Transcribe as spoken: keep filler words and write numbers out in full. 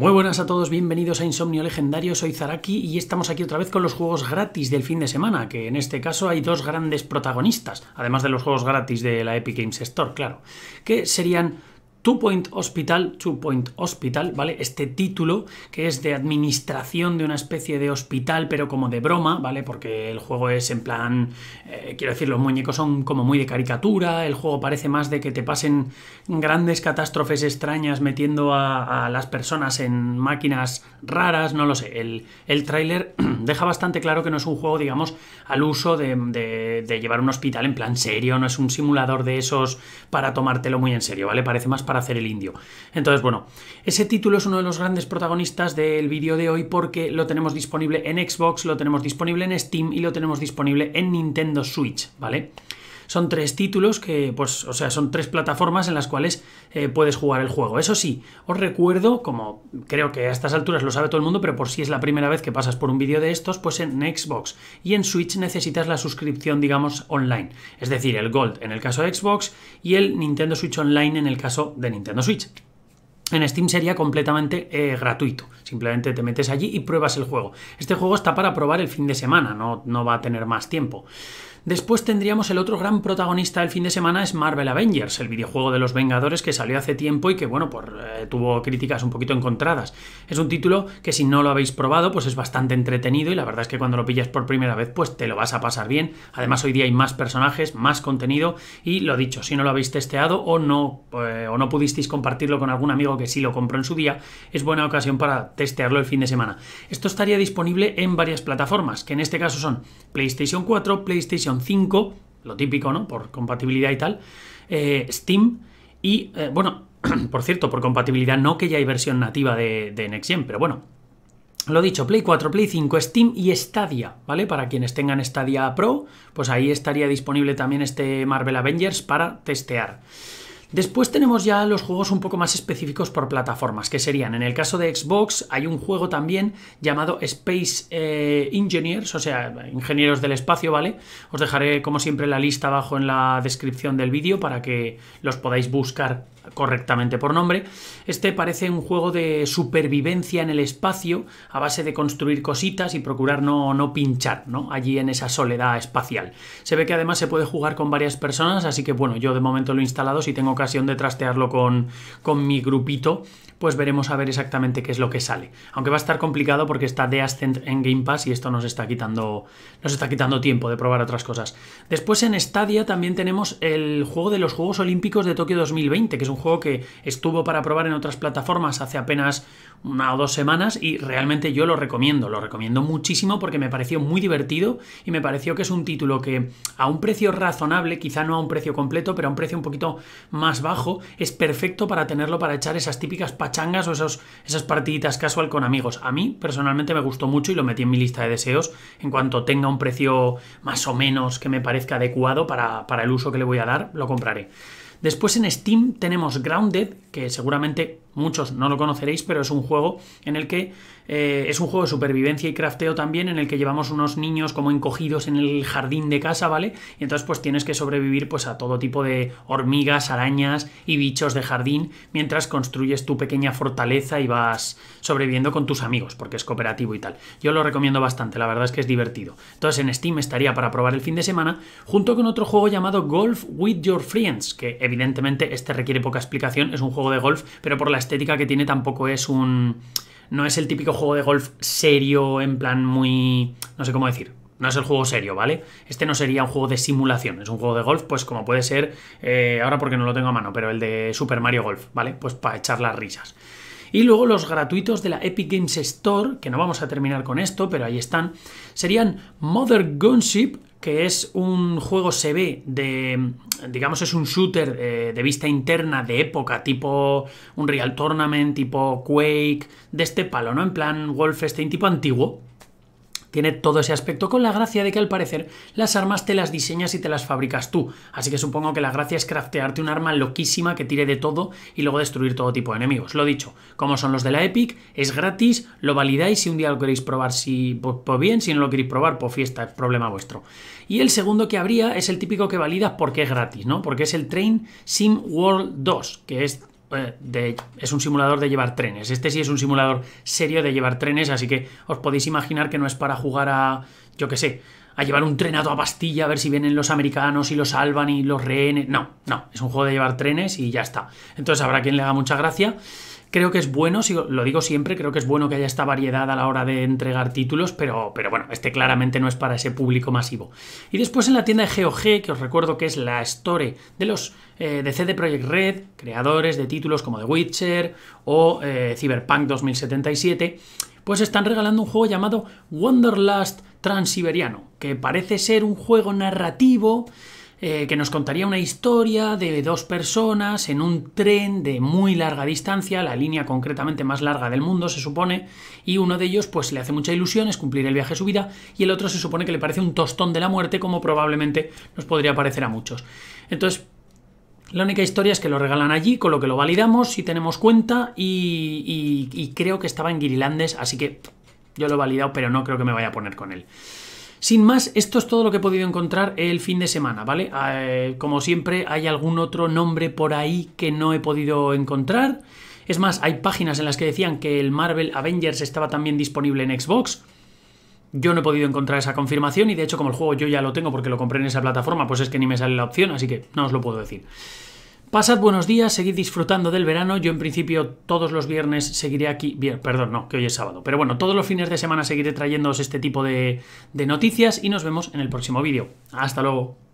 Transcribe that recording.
Muy buenas a todos, bienvenidos a Insomnio Legendario, soy Zaraki y estamos aquí otra vez con los juegos gratis del fin de semana, que en este caso hay dos grandes protagonistas, además de los juegos gratis de la Epic Games Store, claro, que serían Two Point Hospital, Two Point Hospital, ¿vale? Este título que es de administración de una especie de hospital, pero como de broma, ¿vale? Porque el juego es en plan, eh, quiero decir, los muñecos son como muy de caricatura, el juego parece más de que te pasen grandes catástrofes extrañas metiendo a, a las personas en máquinas raras, no lo sé. El, el tráiler deja bastante claro que no es un juego, digamos, al uso de, de, de llevar un hospital en plan serio, no es un simulador de esos para tomártelo muy en serio, ¿vale? Parece más para hacer el indio. Entonces, bueno, ese título es uno de los grandes protagonistas del vídeo de hoy porque lo tenemos disponible en Xbox, lo tenemos disponible en Steam y lo tenemos disponible en Nintendo Switch, ¿vale? Son tres títulos que, pues, o sea, son tres plataformas en las cuales eh, puedes jugar el juego. Eso sí, os recuerdo, como creo que a estas alturas lo sabe todo el mundo, pero por si es la primera vez que pasas por un vídeo de estos, pues en Xbox y en Switch necesitas la suscripción, digamos, online. Es decir, el Gold en el caso de Xbox y el Nintendo Switch Online en el caso de Nintendo Switch. En Steam sería completamente eh, gratuito. Simplemente te metes allí y pruebas el juego. Este juego está para probar el fin de semana, no, no va a tener más tiempo. Después tendríamos el otro gran protagonista del fin de semana, es Marvel Avengers, el videojuego de los Vengadores que salió hace tiempo y que, bueno, por, eh, tuvo críticas un poquito encontradas. Es un título que si no lo habéis probado, pues es bastante entretenido y la verdad es que cuando lo pillas por primera vez, pues te lo vas a pasar bien. Además, hoy día hay más personajes, más contenido y, lo dicho, si no lo habéis testeado o no, eh, o no pudisteis compartirlo con algún amigo que sí lo compró en su día, es buena ocasión para testearlo el fin de semana. Esto estaría disponible en varias plataformas, que en este caso son PlayStation cuatro, PlayStation cinco, lo típico, ¿no? Por compatibilidad y tal, eh, Steam y, eh, bueno, por cierto, por compatibilidad no, que ya hay versión nativa de, de Next Gen, pero bueno. Lo dicho, Play cuatro, Play cinco, Steam y Stadia, ¿vale? Para quienes tengan Stadia Pro, pues ahí estaría disponible también este Marvel Avengers para testear. Después tenemos ya los juegos un poco más específicos por plataformas, que serían, en el caso de Xbox, hay un juego también llamado Space eh, Engineers, o sea, ingenieros del espacio, ¿vale? Os dejaré, como siempre, la lista abajo en la descripción del vídeo para que los podáis buscar correctamente por nombre. Este parece un juego de supervivencia en el espacio a base de construir cositas y procurar no, no pinchar, ¿no? Allí en esa soledad espacial. Se ve que además se puede jugar con varias personas, así que, bueno, yo de momento lo he instalado, si tengo ocasión de trastearlo con, con mi grupito, pues veremos a ver exactamente qué es lo que sale. Aunque va a estar complicado porque está The Ascent en Game Pass y esto nos está quitando nos está quitando tiempo de probar otras cosas. Después en Stadia también tenemos el juego de los Juegos Olímpicos de Tokio dos mil veinte, que es un juego que estuvo para probar en otras plataformas hace apenas una o dos semanas y realmente yo lo recomiendo, lo recomiendo muchísimo porque me pareció muy divertido y me pareció que es un título que a un precio razonable, quizá no a un precio completo, pero a un precio un poquito más bajo, es perfecto para tenerlo para echar esas típicas pachangas o esos, esas partiditas casual con amigos. A mí personalmente me gustó mucho y lo metí en mi lista de deseos en cuanto tenga un precio más o menos que me parezca adecuado para, para el uso que le voy a dar, lo compraré. Después en Steam tenemos Grounded, que seguramente muchos no lo conoceréis, pero es un juego en el que eh, es un juego de supervivencia y crafteo también, en el que llevamos unos niños como encogidos en el jardín de casa, ¿vale? Y entonces pues tienes que sobrevivir pues a todo tipo de hormigas, arañas y bichos de jardín mientras construyes tu pequeña fortaleza y vas sobreviviendo con tus amigos, porque es cooperativo y tal. Yo lo recomiendo bastante, la verdad es que es divertido. Entonces en Steam estaría para probar el fin de semana, junto con otro juego llamado Golf with your Friends, que evidentemente este requiere poca explicación, es un juego de golf, pero por la estética que tiene tampoco es un... no es el típico juego de golf serio, en plan muy... no sé cómo decir. No es el juego serio, ¿vale? Este no sería un juego de simulación, es un juego de golf, pues como puede ser, eh, ahora porque no lo tengo a mano, pero el de Super Mario Golf, ¿vale? Pues para echar las risas. Y luego los gratuitos de la Epic Games Store, que no vamos a terminar con esto, pero ahí están, serían Mothergunship, que es un juego, se ve, de, digamos, es un shooter eh, de vista interna de época, tipo un Real Tournament, tipo Quake, de este palo, ¿no? En plan Wolfenstein, tipo antiguo. Tiene todo ese aspecto, con la gracia de que al parecer las armas te las diseñas y te las fabricas tú. Así que supongo que la gracia es craftearte un arma loquísima que tire de todo y luego destruir todo tipo de enemigos. Lo dicho, como son los de la Epic, es gratis, lo validáis. Si un día lo queréis probar, si, pues, pues bien, si no lo queréis probar, pues fiesta, es problema vuestro. Y el segundo que habría es el típico que validas porque es gratis, ¿no? Porque es el Train Sim World dos, que es de, es un simulador de llevar trenes. Este sí es un simulador serio de llevar trenes, así que os podéis imaginar que no es para jugar a, yo qué sé, a llevar un tren a toda pastilla, a ver si vienen los americanos y los salvan y los rehenes. No, no, es un juego de llevar trenes y ya está. Entonces habrá quien le haga mucha gracia. Creo que es bueno, lo digo siempre, creo que es bueno que haya esta variedad a la hora de entregar títulos, pero, pero bueno, este claramente no es para ese público masivo. Y después en la tienda de G O G, que os recuerdo que es la store de los eh, de C D Project Red, creadores de títulos como The Witcher o eh, Cyberpunk dos mil setenta y siete, pues están regalando un juego llamado Wanderlust Transiberiano, que parece ser un juego narrativo Eh, que nos contaría una historia de dos personas en un tren de muy larga distancia, la línea concretamente más larga del mundo, se supone, y uno de ellos pues le hace mucha ilusión, es cumplir el viaje de su vida, y el otro se supone que le parece un tostón de la muerte, como probablemente nos podría parecer a muchos. Entonces, la única historia es que lo regalan allí, con lo que lo validamos si tenemos cuenta, y, y, y creo que estaba en Guirilandes, así que yo lo he validado, pero no creo que me vaya a poner con él. Sin más, esto es todo lo que he podido encontrar el fin de semana, ¿vale? Eh, como siempre, hay algún otro nombre por ahí que no he podido encontrar. Es más, hay páginas en las que decían que el Marvel Avengers estaba también disponible en Xbox. Yo no he podido encontrar esa confirmación y, de hecho, como el juego yo ya lo tengo porque lo compré en esa plataforma, pues es que ni me sale la opción, así que no os lo puedo decir. Pasad buenos días, seguid disfrutando del verano. Yo en principio todos los viernes seguiré aquí, bien, perdón, no, que hoy es sábado, pero bueno, todos los fines de semana seguiré trayéndoos este tipo de, de noticias y nos vemos en el próximo vídeo. Hasta luego.